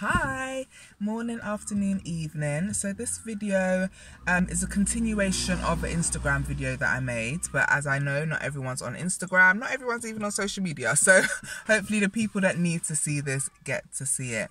Hi, morning, afternoon, evening. So this video is a continuation of an Instagram video that I made, but as I know, not everyone's on Instagram, not everyone's even on social media, so hopefully the people that need to see this get to see it.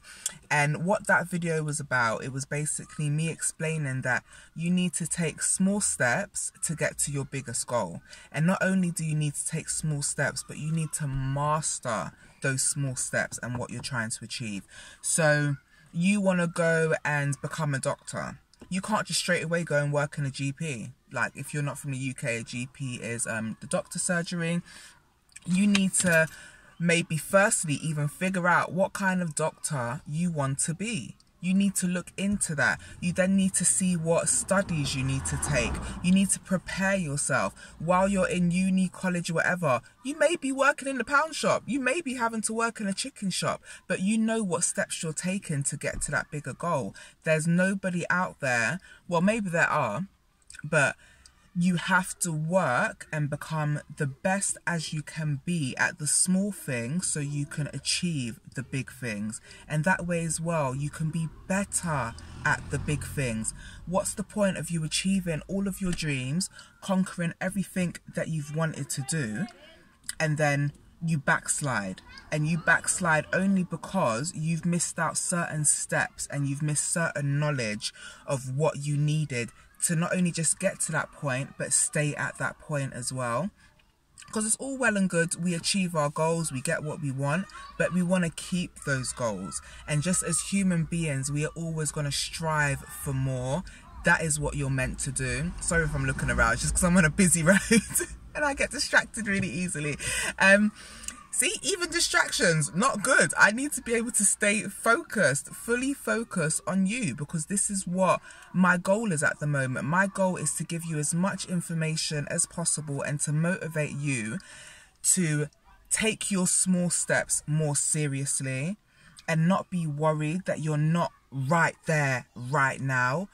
And what that video was about, it was basically me explaining that you need to take small steps to get to your biggest goal. And not only do you need to take small steps, but you need to master those small steps and what you're trying to achieve. So you want to go and become a doctor. You can't just straight away go and work in a GP. Like, if you're not from the UK, a GP is the doctor surgery. You need to maybe firstly even figure out what kind of doctor you want to be. You need to look into that. You then need to see what studies you need to take. You need to prepare yourself. While you're in uni, college, whatever, you may be working in the pound shop. You may be having to work in a chicken shop, but you know what steps you're taking to get to that bigger goal. There's nobody out there. Well, maybe there are, but you have to work and become the best as you can be at the small things so you can achieve the big things. And that way as well, you can be better at the big things. What's the point of you achieving all of your dreams, conquering everything that you've wanted to do, and then you backslide? And you backslide only because you've missed out certain steps and you've missed certain knowledge of what you needed to not only just get to that point, but stay at that point as well. Because it's all well and good, we achieve our goals, we get what we want, but we want to keep those goals. And just as human beings, we are always going to strive for more. That is what you're meant to do. Sorry if I'm looking around, it's just because I'm on a busy road and I get distracted really easily. See, even distractions, not good. I need to be able to stay focused, fully focused on you, because this is what my goal is at the moment. My goal is to give you as much information as possible and to motivate you to take your small steps more seriously and not be worried that you're not right there right now.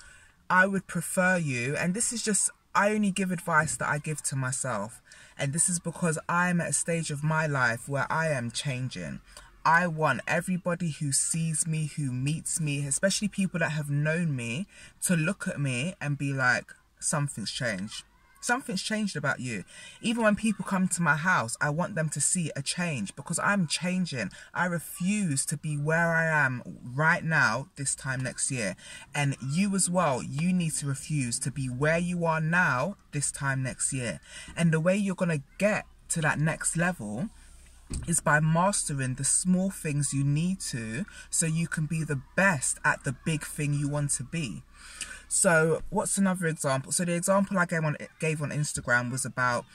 I would prefer you, and this is just, I only give advice that I give to myself. And this is because I'm at a stage of my life where I am changing. I want everybody who sees me, who meets me, especially people that have known me, to look at me and be like, something's changed. Something's changed about you. Even when people come to my house, I want them to see a change because I'm changing. I refuse to be where I am right now this time next year. And you as well, you need to refuse to be where you are now this time next year. And the way you're going to get to that next level is by mastering the small things you need to so you can be the best at the big thing you want to be. So what's another example? So the example I gave on Instagram was about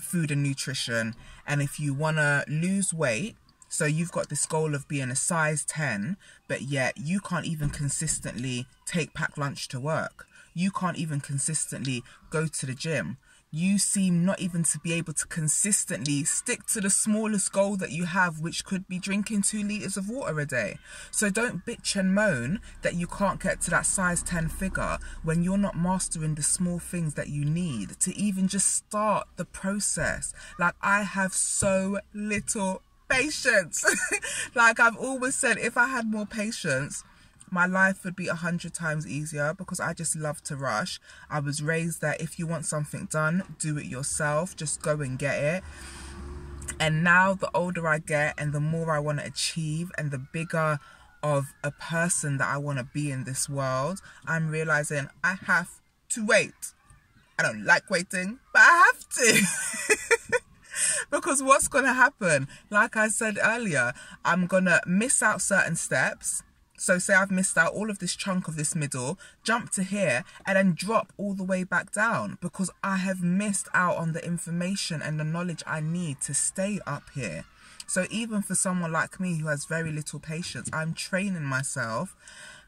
food and nutrition. And if you want to lose weight, so you've got this goal of being a size 10, but yet you can't even consistently take packed lunch to work. You can't even consistently go to the gym. You seem not even to be able to consistently stick to the smallest goal that you have, which could be drinking 2 litres of water a day. So don't bitch and moan that you can't get to that size 10 figure when you're not mastering the small things that you need to even just start the process. Like, I have so little patience. Like I've always said, if I had more patience, my life would be 100 times easier, because I just love to rush. I was raised that if you want something done, do it yourself, just go and get it. And now the older I get and the more I want to achieve and the bigger of a person that I want to be in this world, I'm realizing I have to wait. I don't like waiting, but I have to. Because what's going to happen? Like I said earlier, I'm going to miss out certain steps. So say I've missed out all of this chunk of this middle, jump to here and then drop all the way back down because I have missed out on the information and the knowledge I need to stay up here. So even for someone like me who has very little patience, I'm training myself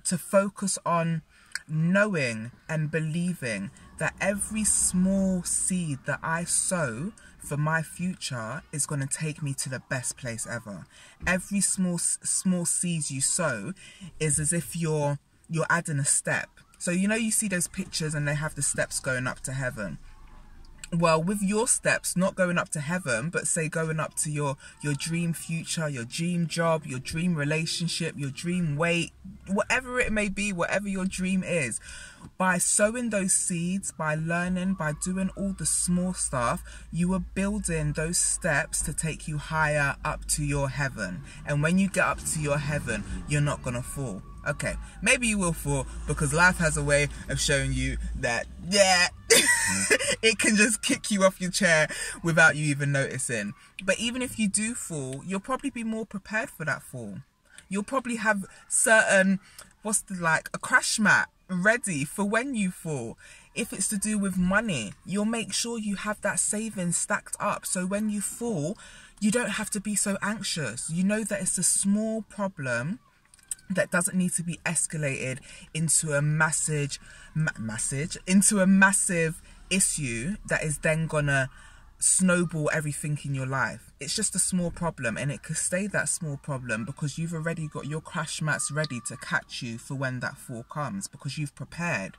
to focus on knowing and believing that every small seed that I sow for my future is going to take me to the best place ever. Every small seeds you sow is as if you're adding a step. So you know, you see those pictures and they have the steps going up to heaven. well, with your steps, not going up to heaven, but say going up to your dream future, your dream job, your dream relationship, your dream weight, whatever it may be, whatever your dream is, by sowing those seeds, by learning, by doing all the small stuff, you are building those steps to take you higher up to your heaven. And when you get up to your heaven, you're not gonna fall. Okay, maybe you will fall, because life has a way of showing you that, yeah, it can just kick you off your chair without you even noticing. But even if you do fall, you'll probably be more prepared for that fall. You'll probably have certain, a crash mat ready for when you fall. If it's to do with money, you'll make sure you have that savings stacked up, so when you fall, you don't have to be so anxious. You know that it's a small problem that doesn't need to be escalated into a massive, massive issue that is then gonna snowball everything in your life. It's just a small problem, and it could stay that small problem because you've already got your crash mats ready to catch you for when that fall comes, because you've prepared.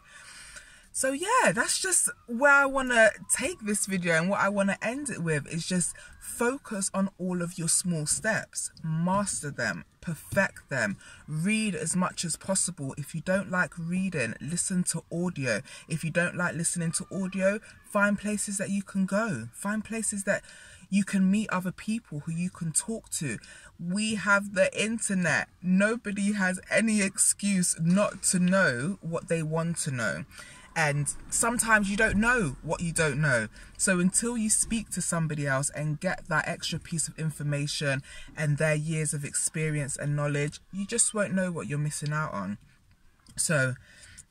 So yeah, that's just where I want to take this video, and what I want to end it with is just focus on all of your small steps, master them, perfect them, read as much as possible. If you don't like reading, listen to audio. If you don't like listening to audio, find places that you can go, find places that you can meet other people who you can talk to. We have the internet. Nobody has any excuse not to know what they want to know. And sometimes you don't know what you don't know. So until you speak to somebody else and get that extra piece of information and their years of experience and knowledge, you just won't know what you're missing out on. So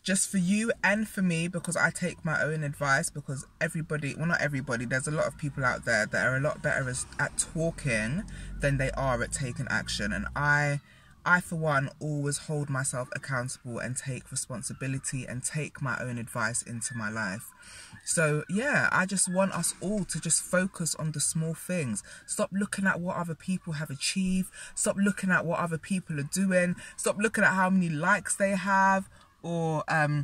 just for you and for me, because I take my own advice, because everybody, well, not everybody, there's a lot of people out there that are a lot better at talking than they are at taking action. And I for one always hold myself accountable and take responsibility and take my own advice into my life. So yeah, I just want us all to just focus on the small things. Stop looking at what other people have achieved. Stop looking at what other people are doing. Stop looking at how many likes they have, or I don't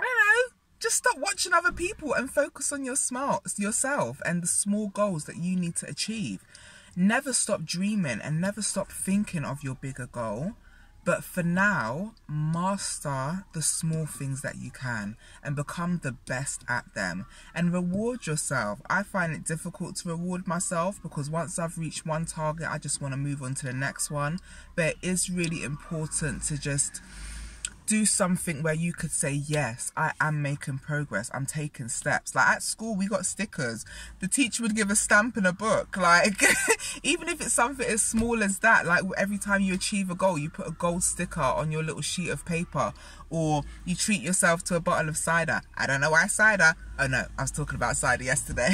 know, just stop watching other people and focus on yourself and the small goals that you need to achieve. Never stop dreaming and never stop thinking of your bigger goal. But for now, master the small things that you can and become the best at them, and reward yourself. I find it difficult to reward myself, because once I've reached one target, I just want to move on to the next one. But it is really important to just do something where you could say, yes, I am making progress, I'm taking steps. Like at school, we got stickers. The teacher would give a stamp and a book. Like even if it's something as small as that, like every time you achieve a goal, you put a gold sticker on your little sheet of paper, or you treat yourself to a bottle of cider. I don't know why cider. Oh no, I was talking about cider yesterday.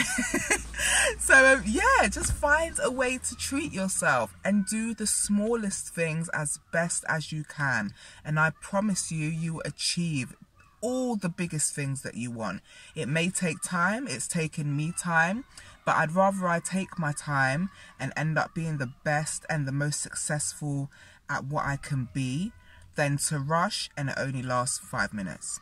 So yeah, just find a way to treat yourself and do the smallest things as best as you can. And I promise you, you will achieve all the biggest things that you want. It may take time. It's taken me time, but I'd rather I take my time and end up being the best and the most successful at what I can be, than to rush and it only lasts 5 minutes.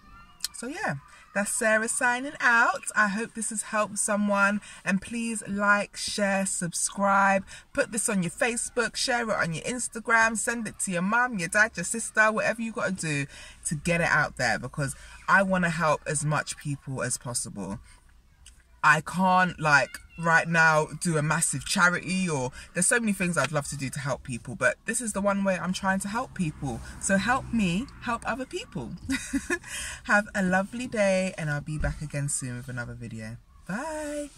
So yeah, that's Sarah signing out. I hope this has helped someone, and please like, share, subscribe, put this on your Facebook, share it on your Instagram, send it to your mum, your dad, your sister, whatever you got to do to get it out there, because I want to help as much people as possible. I can't right now do a massive charity, or there's so many things I'd love to do to help people, but this is the one way I'm trying to help people. So help me help other people. Have a lovely day, and I'll be back again soon with another video. Bye.